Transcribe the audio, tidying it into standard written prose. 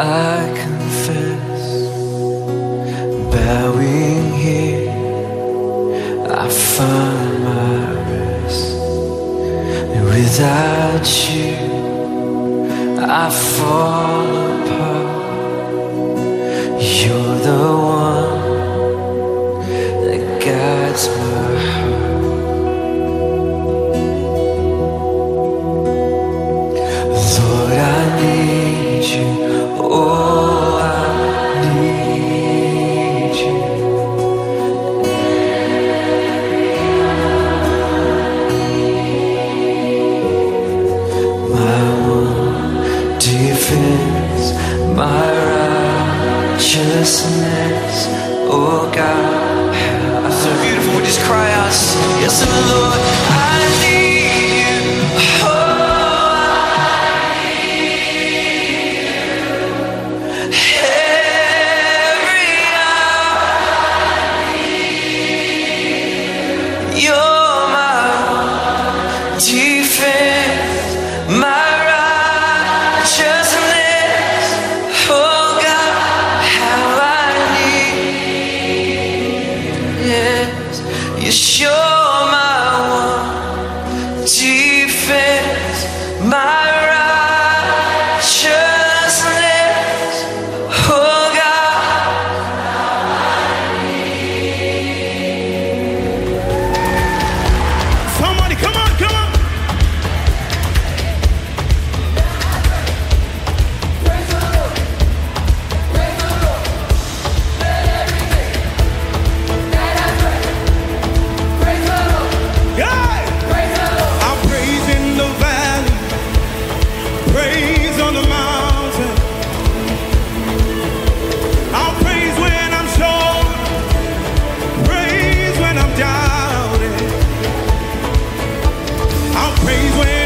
I confess, bowing here, I find my rest. And without you, I fall apart. You're the one that guides my heart. Lord, I need you. Oh, I need you. My one defense, my righteousness. Oh God, I'm so beautiful. We just cry out, yes, Lord, I need you. Praise when